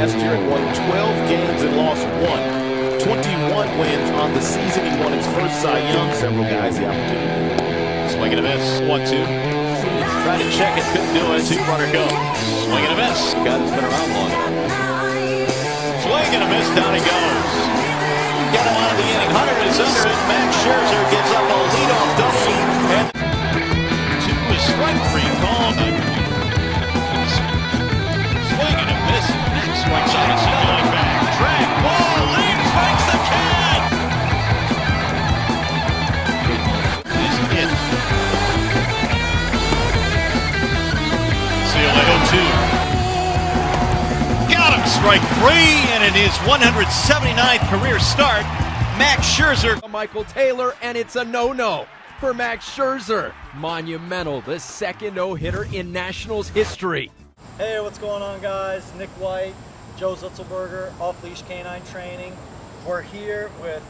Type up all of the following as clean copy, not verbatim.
last year and won 12 games and lost one. 21 wins on the season. He won his first Cy Young. Several guys the opportunity. Swing and a miss. 1-2. Tried to check it, couldn't do it. Two-runner go. Swing and a miss. God has been around long enough. Swing and a miss. Down he goes. Got him out of the inning. Hunter is up, and Max Scherzer gives up a leadoff double. And two is strike three called. Swing and a miss. Max strikes out his going back. Drag ball. Leaves. Makes the catch. Is it. See you later, 2. Strike three, and it is 179th career start. Max Scherzer. Michael Taylor, and it's a no-no for Max Scherzer. Monumental, the second no-hitter in Nationals history. Hey, what's going on, guys? Nick White, Joe Zutzelberger, off-leash canine training. We're here with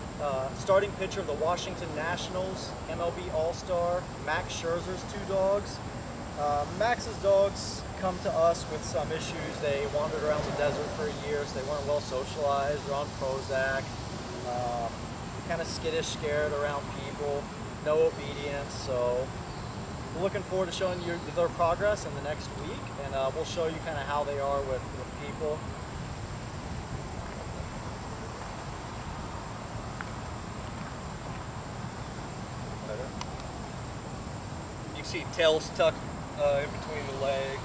starting pitcher of the Washington Nationals, MLB All-Star, Max Scherzer's two dogs. Max's dogs come to us with some issues. They wandered around the desert for a year, so they weren't well socialized. They're on Prozac, kind of skittish, scared around people, no obedience. So we're looking forward to showing you their progress in the next week, and we'll show you kind of how they are with people. You see tails tucked in between the legs.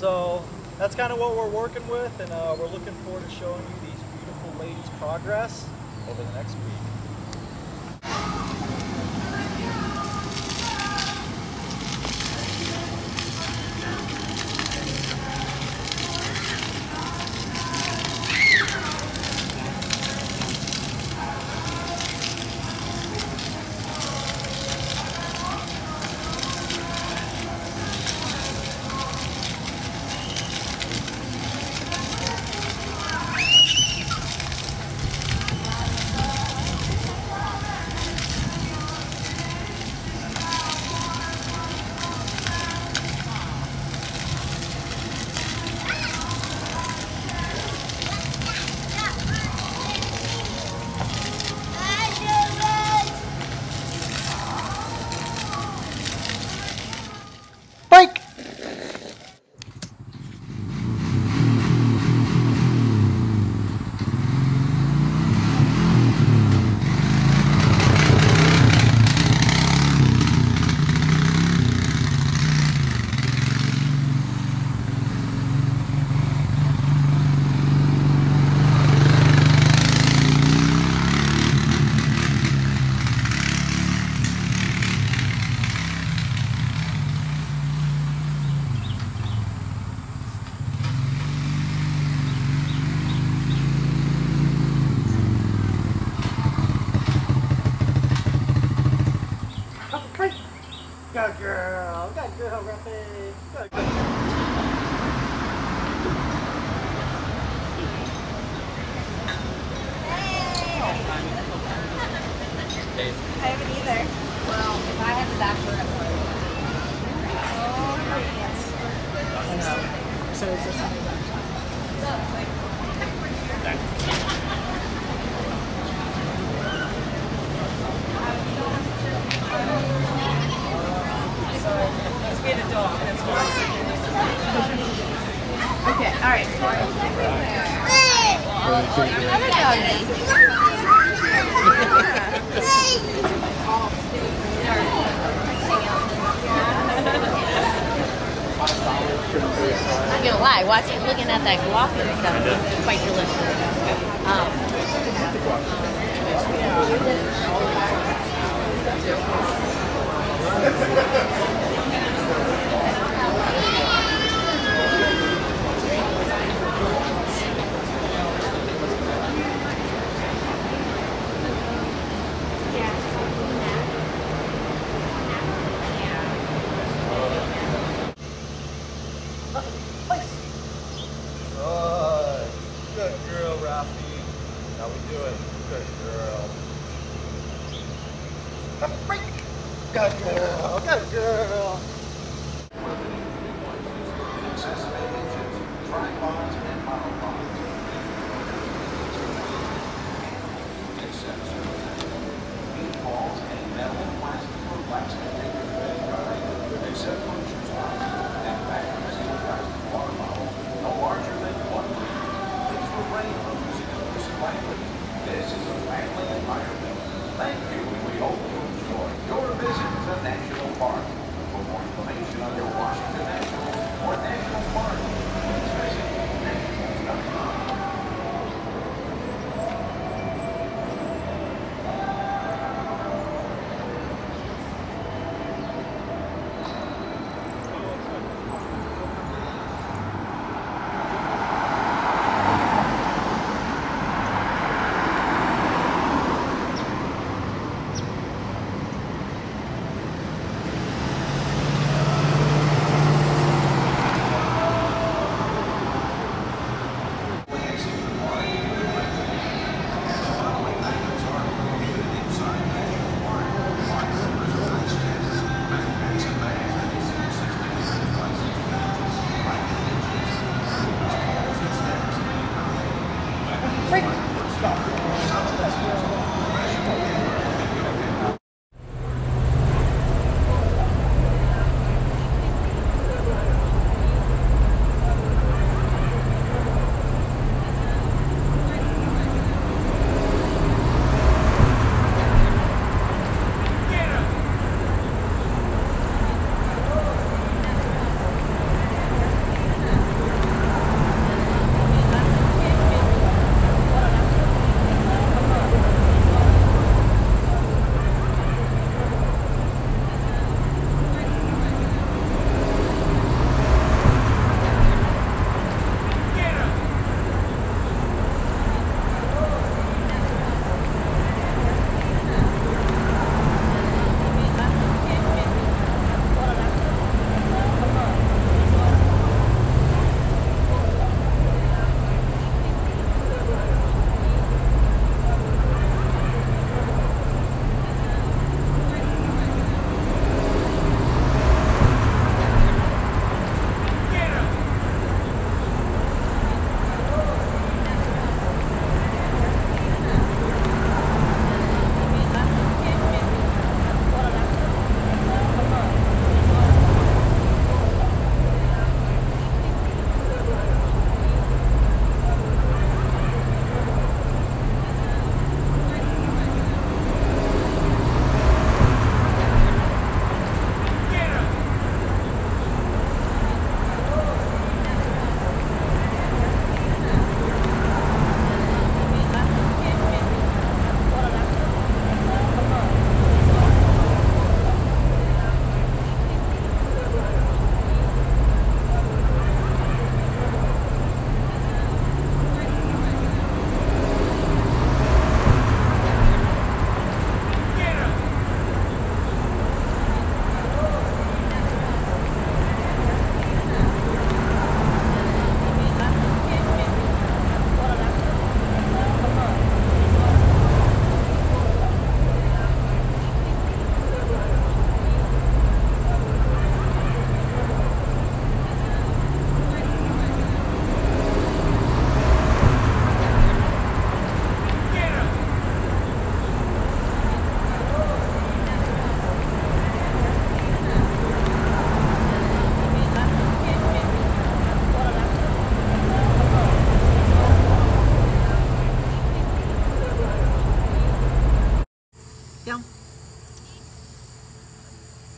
So that's kind of what we're working with, and we're looking forward to showing you these beautiful ladies' progress over the next week. Good girl, good girl, Ruffy. Good girl. Hey. I haven't either. Well, if I had the backboard, I would. Oh, yes. So is this how you I'm not gonna lie, watching, looking at that guac and stuff is quite delicious. Good girl. Break. girl, good girl.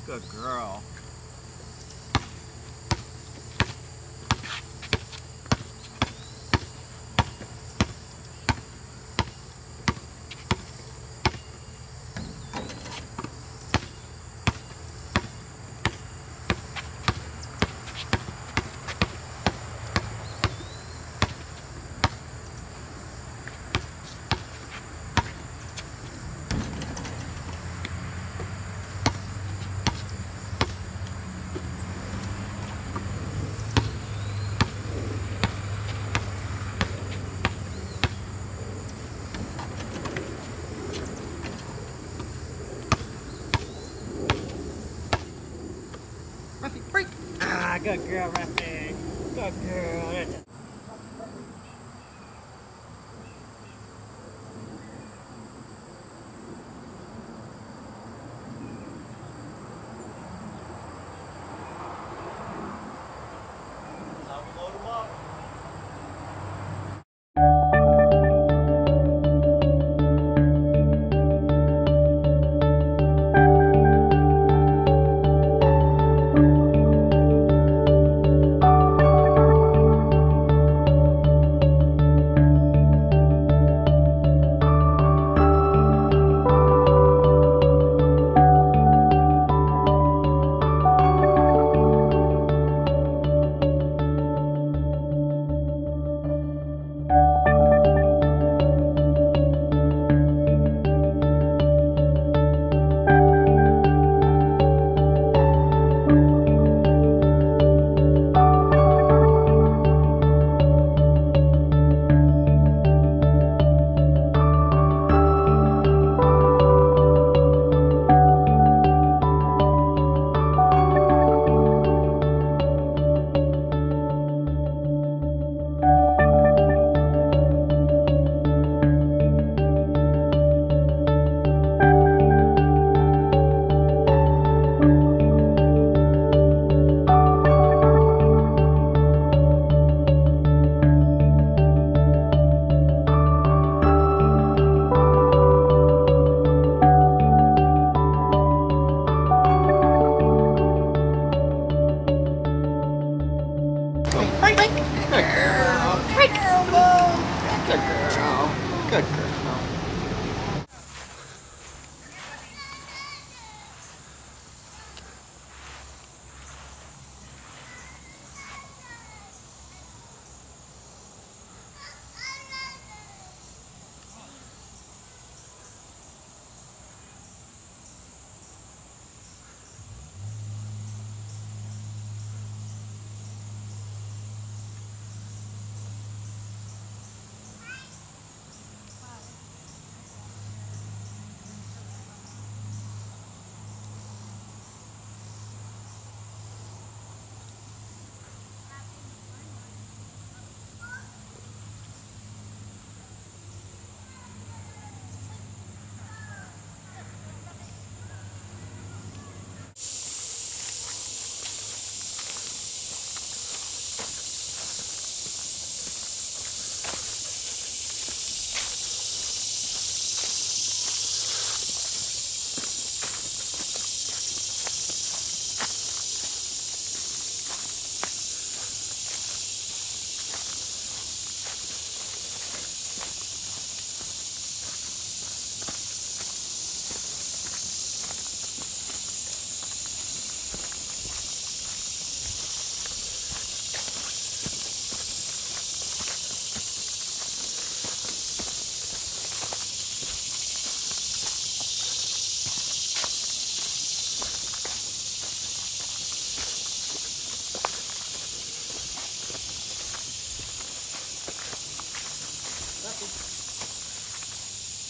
Good girl. Ah, good girl right there. Good girl.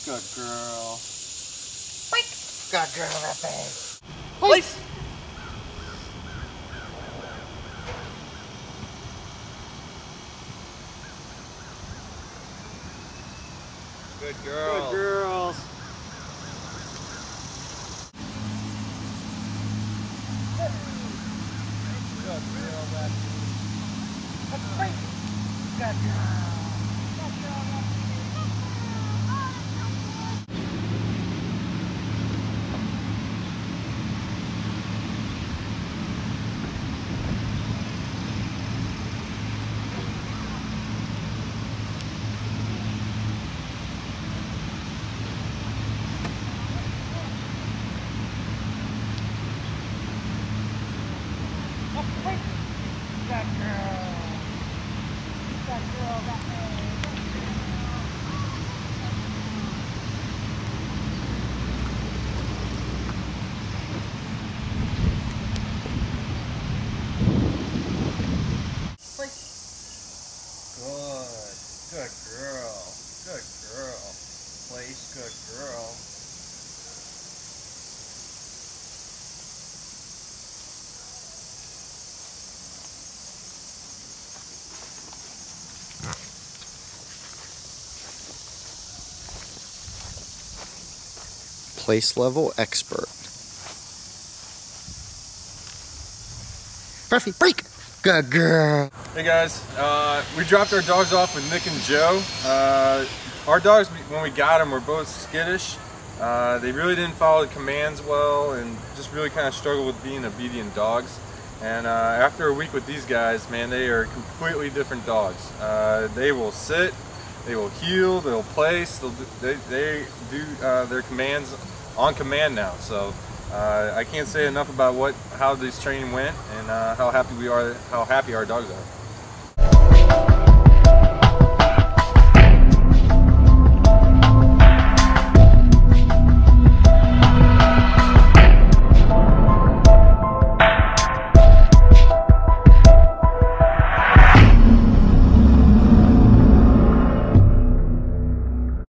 Good girl. Boink. Good girl, that thing. Boink. Good girl. Good girls. Good girl, that thing. Good girl. place-level expert. Perfect break. Good girl. Hey guys, we dropped our dogs off with Nick and Joe. Our dogs, when we got them, were both skittish. They really didn't follow the commands well and just really kind of struggled with being obedient dogs. And after a week with these guys, man, they are completely different dogs. They will sit, they will heel, they'll place, they do their commands on command now. So I can't say enough about how this training went and how happy our dogs are.